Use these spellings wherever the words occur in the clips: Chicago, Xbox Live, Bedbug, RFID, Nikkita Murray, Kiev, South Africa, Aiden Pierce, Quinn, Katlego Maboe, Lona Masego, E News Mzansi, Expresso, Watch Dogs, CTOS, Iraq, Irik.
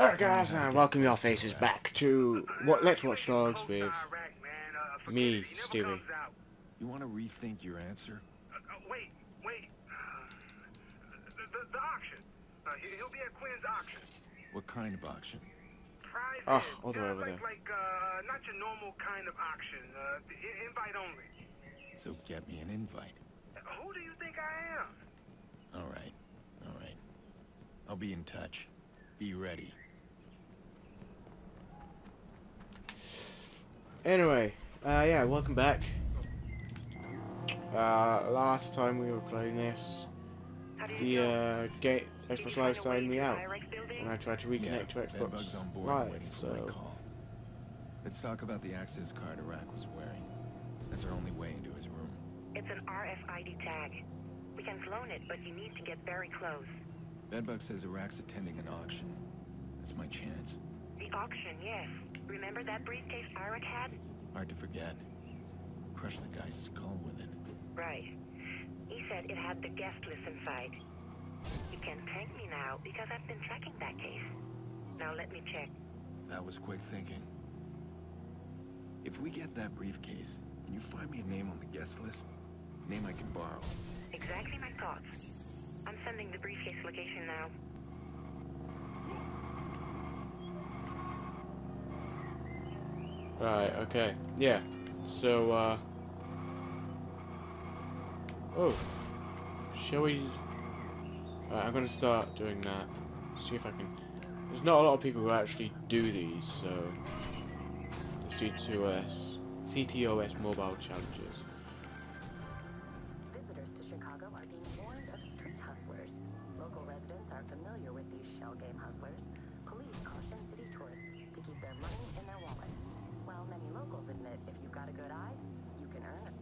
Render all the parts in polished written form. Alright guys, and welcome your faces back to Let's Watch Dogs with me, Stewie. You want to rethink your answer? Wait. The auction. He'll be at Quinn's auction. What kind of auction? Private. Oh, all the way over there. Like, not your normal kind of auction. Invite only. So get me an invite. Who do you think I am? Alright. I'll be in touch. Be ready. Anyway, yeah, welcome back. Last time we were playing this, the Xbox Live signed me out, and I tried to reconnect to Xbox Live. So let's talk about the access card Iraq was wearing. That's our only way into his room. It's an RFID tag. We can clone it, but you need to get very close. Bedbug says Iraq's attending an auction. That's my chance. The auction, yes. Remember that briefcase Irik had? Hard to forget. Crushed the guy's skull with it. Right. He said it had the guest list inside. You can thank me now, because I've been tracking that case. Now let me check. That was quick thinking. If we get that briefcase, can you find me a name on the guest list? A name I can borrow. Exactly my thoughts. I'm sending the briefcase location now. Right, okay. Yeah. So, oh. Shall we... Right, I'm gonna start doing that. See if I can... There's not a lot of people who actually do these, so... The CTOS mobile challenges. Visitors to Chicago are being warned of street hustlers. Local residents are familiar with these shell game hustlers. Police caution city tourists to keep their money in their wallets. While many locals admit if you've got a good eye, you can earn it.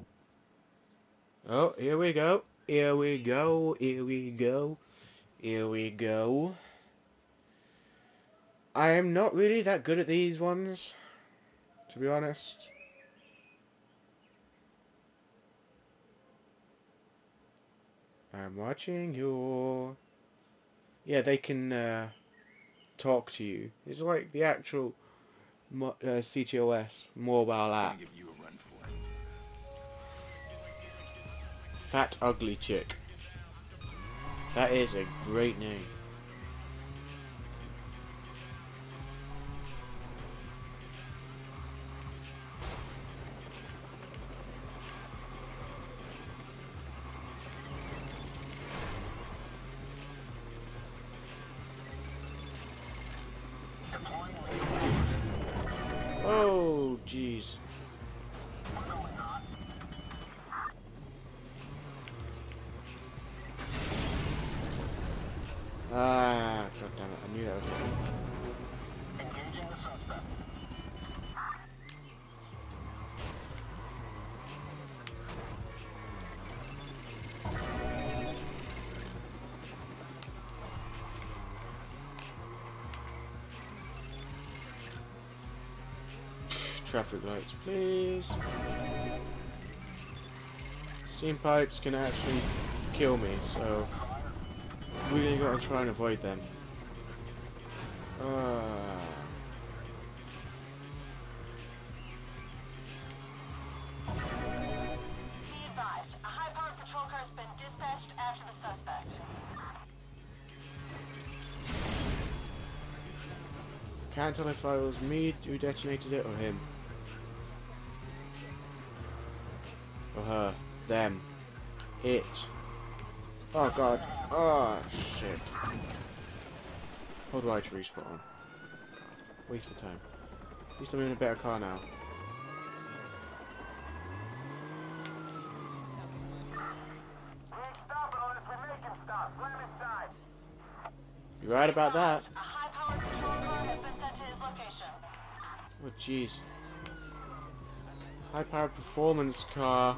Oh, here we go. I am not really that good at these ones, to be honest. I'm watching your... Yeah, they can talk to you. It's like the actual CTOS mobile app. Fat Ugly Chick. That is a great name. Oh, jeez. Ah, god damn it, I knew that was it. Engaging the suspect. Traffic lights, please. Steam pipes can actually kill me, so... really gotta try and avoid them. Be advised, a high-powered patrol car has been dispatched after the suspect. Can't tell if it was me who detonated it or him. Or her. Them. It. Oh god. Oh shit. How do I respawn? Waste of time. At least I'm in a better car now. You're right about that. Oh jeez. High powered performance car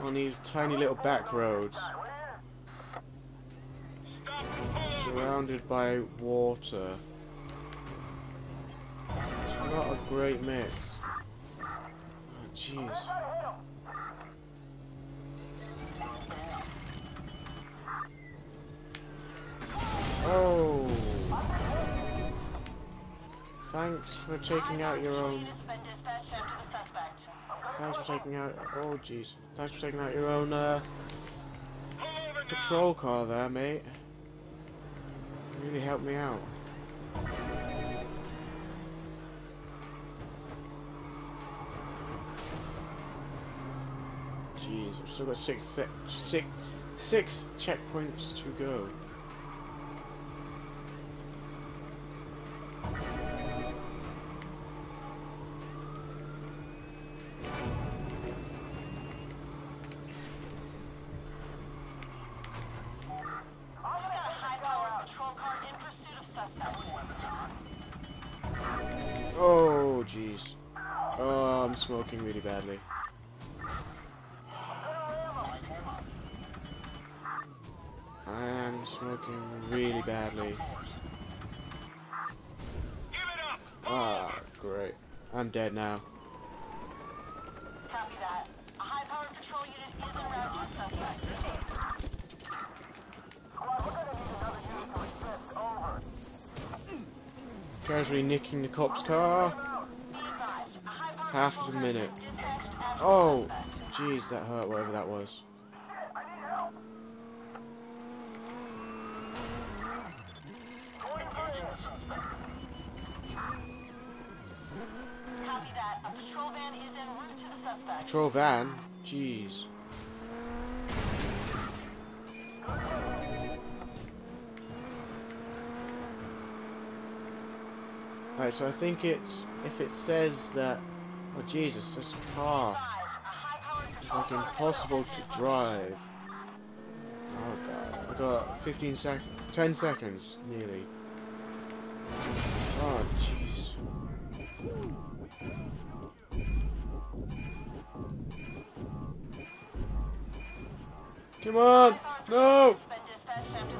on these tiny little back roads. Surrounded by water. It's not a great mix. Oh, jeez. Oh. Thanks for taking out your own. Thanks for taking out. Oh jeez. Thanks for taking out your own patrol car there, mate. You really helped me out. Jeez, I've still got six checkpoints to go. Oh, jeez. Oh, I'm smoking really badly. I am smoking really badly. Ah, great. I'm dead now. Copy that. A high-powered patrol unit is around your suspect. We're gonna need another unit to assist. Over. Casually nicking the cop's car. Half a minute. Oh, jeez, that hurt. Whatever that was. Patrol van? Jeez. Alright, so I think it's... If it says that... Oh Jesus, this car is like impossible to drive. Oh god, I got 15 seconds... 10 seconds, nearly. Oh jeez. Come on! No!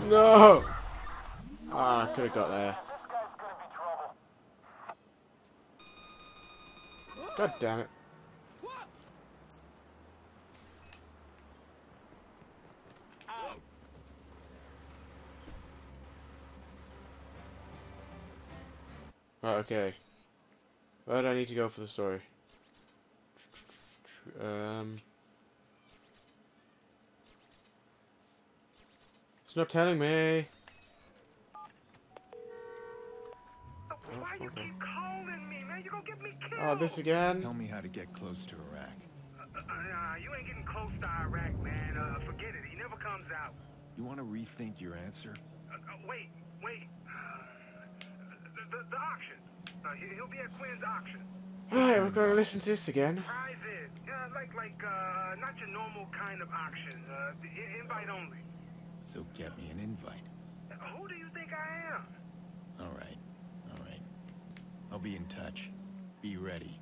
No! Ah, I could have got there. God damn it. Right, okay. Where do I need to go for the story? It's not telling me. Why you keep calling me, man? You gonna get me killed. Oh, this again? Tell me how to get close to Iraq. Nah, you ain't getting close to Iraq, man. Forget it. He never comes out. You want to rethink your answer? Wait. The auction. He'll be at Quinn's auction. Alright, we're gonna listen to this again. Prizes. Yeah, like not your normal kind of auction. Invite only. So get me an invite. Who do you think I am? All right. I'll be in touch. Be ready.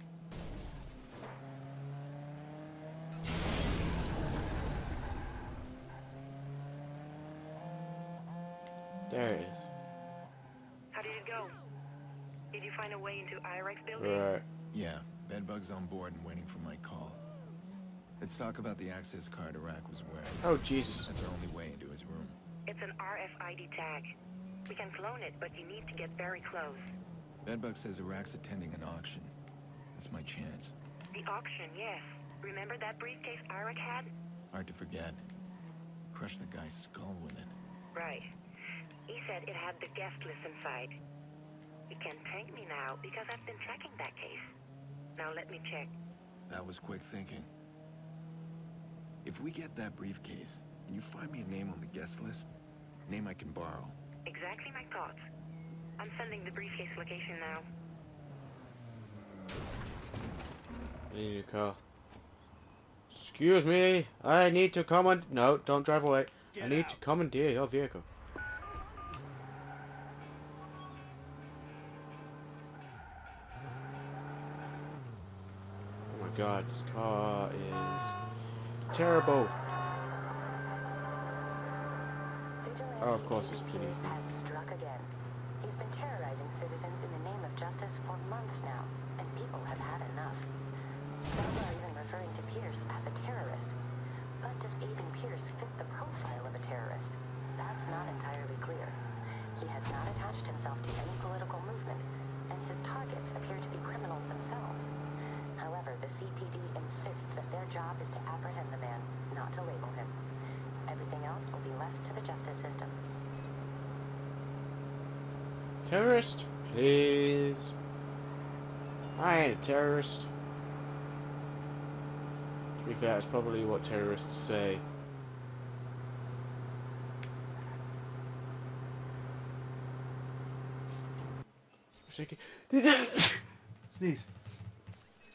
There it is. How did it go? Did you find a way into Irik's building? Right. Yeah. Bedbug's on board and waiting for my call. Let's talk about the access card Iraq was wearing. Oh, Jesus. That's our only way into his room. It's an RFID tag. We can clone it, but you need to get very close. Bedbug says Iraq's attending an auction. That's my chance. The auction, yes. Remember that briefcase Irik had? Hard to forget. Crushed the guy's skull with it. Right. He said it had the guest list inside. You can thank me now, because I've been tracking that case. Now let me check. That was quick thinking. If we get that briefcase, and you find me a name on the guest list, name I can borrow. Exactly my thoughts. I'm sending the briefcase location now. I need a car. Excuse me, I need to commandeer. No, don't drive away. I need to commandeer your vehicle. Oh my god, this car is... terrible. Oh, of course it's police. He's been terrorizing citizens in the name of justice for months now, and people have had enough. Some are even referring to Pierce as a terrorist. But does Aiden Pierce fit the profile of a terrorist? That's not entirely clear. He has not attached himself to any political movement, and his target Terrorist? Please. I ain't a terrorist. To be fair, that's probably what terrorists say. Sneeze.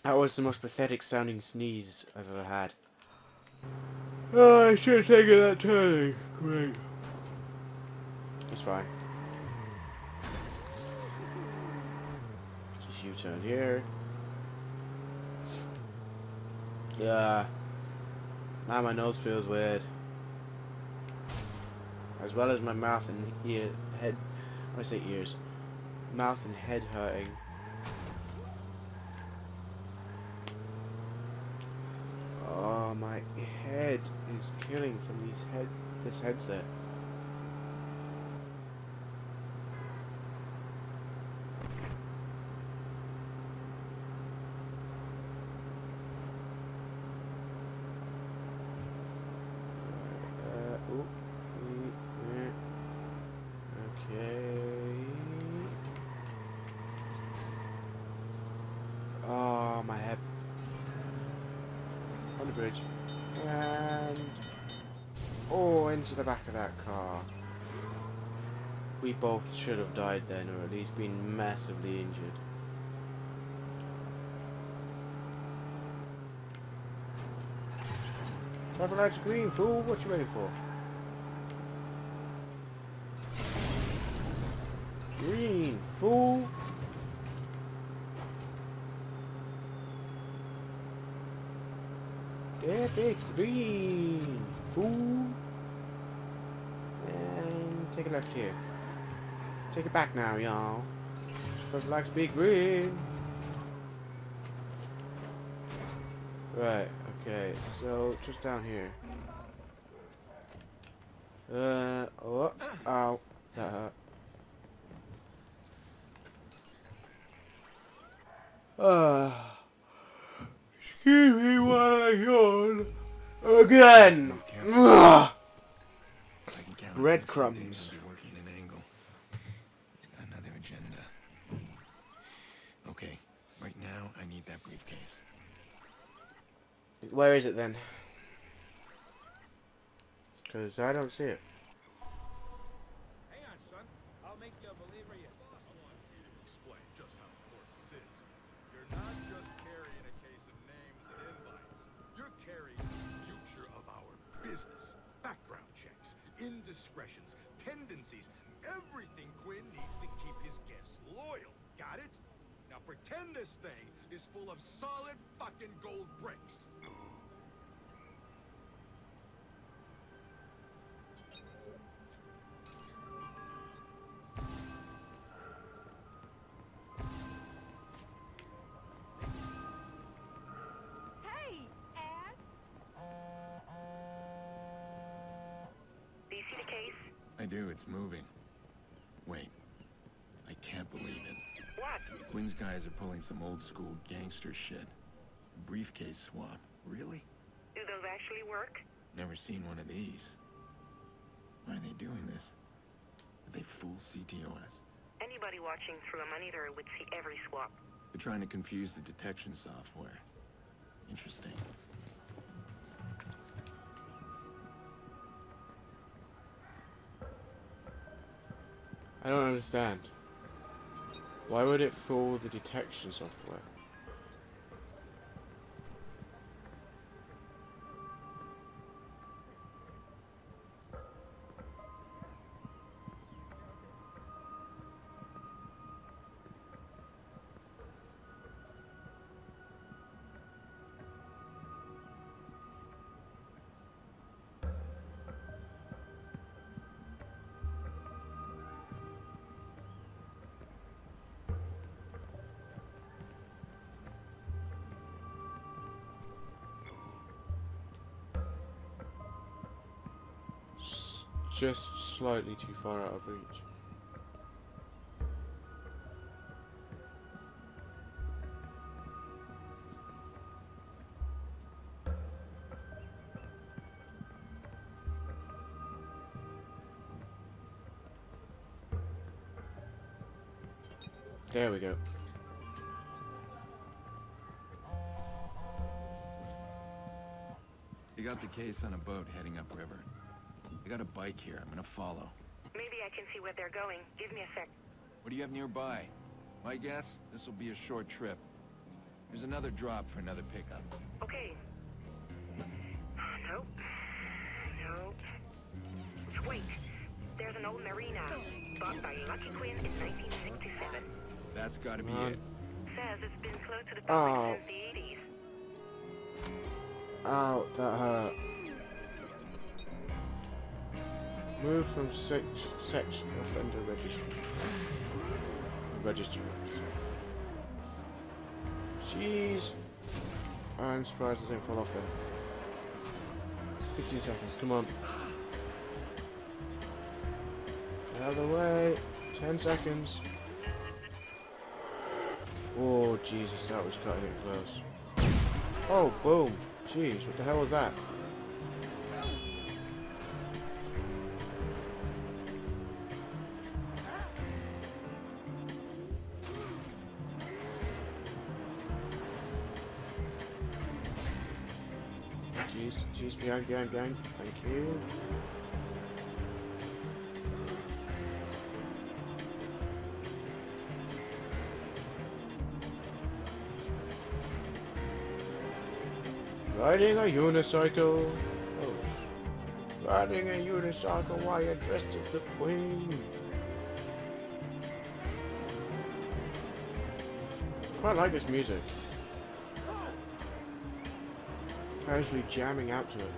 That was the most pathetic sounding sneeze I've ever had. Oh, I should have taken that turning. Great. It's fine. Just U-turn here. Yeah. Now my nose feels weird. As well as my mouth and head. I say ears. Mouth and head hurting. Oh, my head is killing from this headset. The back of that car. We both should have died then, or at least been massively injured. Travel lights green, fool. What you waiting for? Green, fool. Get it green, fool. Take a left here. Take it back now, y'all. Those lights be green. Right, okay, so just down here. Oh, ow, that hurt. Excuse me while I yawn. Again! Okay. Breadcrumbs. Working an angle. He's got another agenda. Okay, right now I need that briefcase. Where is it then? Because I don't see it. Hang on, son. I'll make you a believer you lost one. You explain just how important this is. You're not just carrying a case of names and invites. You're carrying the future of our business. Background checks, indiscretions, tendencies, everything Quinn needs to keep his guests loyal. Got it? Now pretend this thing is full of solid fucking gold bricks. It's moving. Wait. I can't believe it. What? Quinn's guys are pulling some old school gangster shit. Briefcase swap. Really? Do those actually work? Never seen one of these. Why are they doing this? Did they fool CTOS? Anybody watching through a monitor would see every swap. They're trying to confuse the detection software. Interesting. I don't understand. Why would it fool the detection software? Just slightly too far out of reach. There we go. You got the case on a boat heading upriver. I got a bike here. I'm gonna follow. Maybe I can see where they're going. Give me a sec. What do you have nearby? My guess, this will be a short trip. There's another drop for another pickup. Okay. Nope. Nope. Wait. There's an old marina bought by Lucky Quinn in 1967. That's gotta be it. Says it's been close to the public since the 80s. Ow, that hurt. Move from section offender registry. Registry. Jeez. I'm surprised I didn't fall off there. 15 seconds, come on. Get out of the way. 10 seconds. Oh, Jesus, that was cutting it close. Oh, boom. Jeez, what the hell was that? Jeez, jeez, behind. Thank you. Riding a unicycle. Oh. Riding a unicycle while you're dressed as the Queen. Quite like this music. Casually jamming out to it.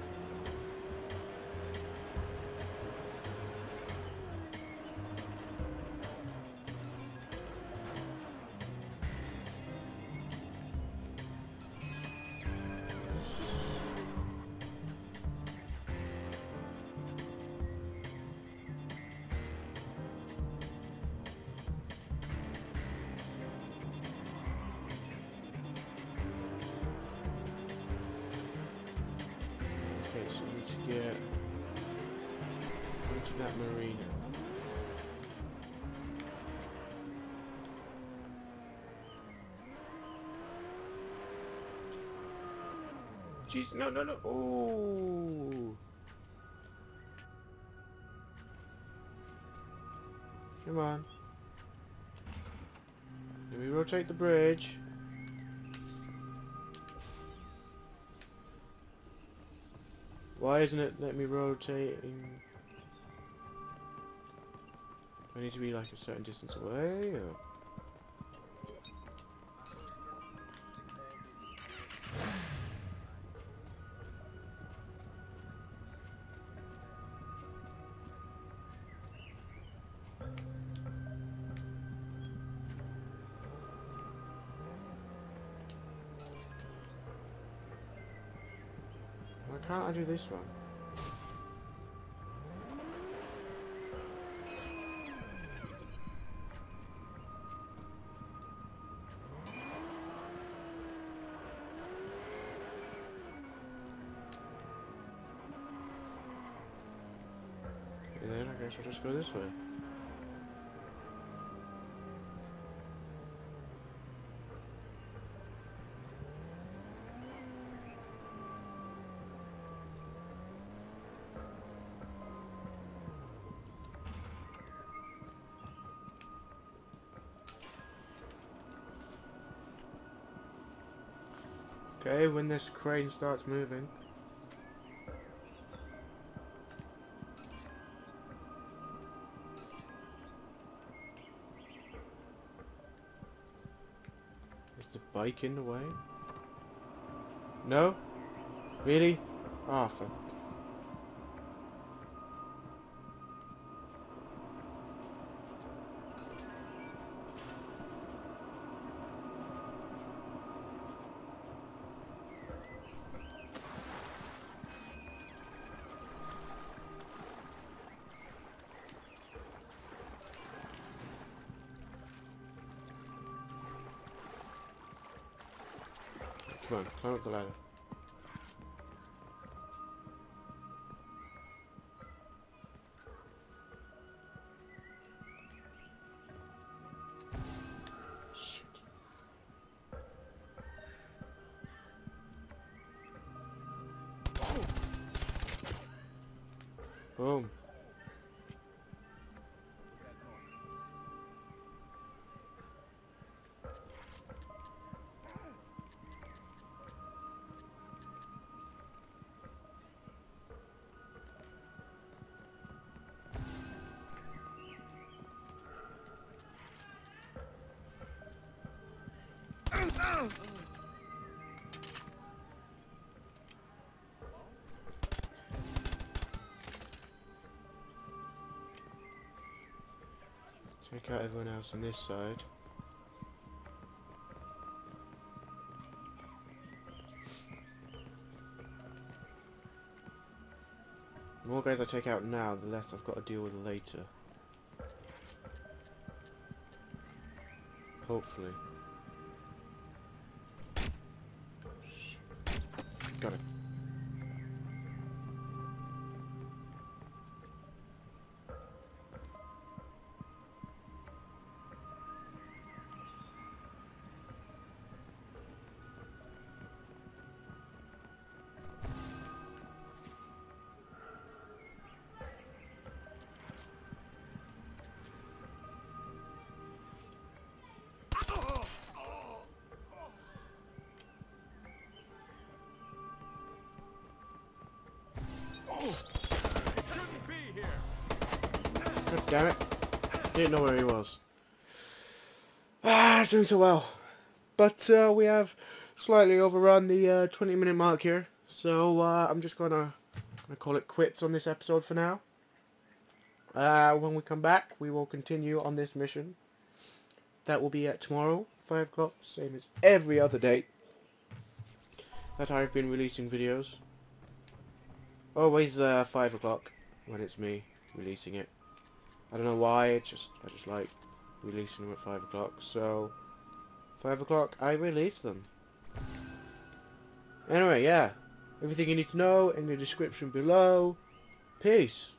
That marina. Jeez, no. Oh. Come on. Let me rotate the bridge. Why isn't it let me rotating? I need to be like a certain distance away, or... Why can't I do this one? I guess we'll just go this way. Okay, when this crane starts moving. Bike in the way? No? Really? Ah, fuck. Come on, climb up the ladder. Boom. Check out everyone else on this side. The more guys I take out now, the less I've got to deal with later. Hopefully. Got it. Damn it. Didn't know where he was. Ah, it's doing so well. But we have slightly overrun the 20-minute mark here. So I'm just gonna call it quits on this episode for now. When we come back, we will continue on this mission. That will be at tomorrow, 5 o'clock, same as every other day that I've been releasing videos. Always 5 o'clock when it's me releasing it. I don't know why, it's just, I just like releasing them at 5 o'clock, so 5 o'clock I release them. Anyway, yeah, everything you need to know in the description below. Peace.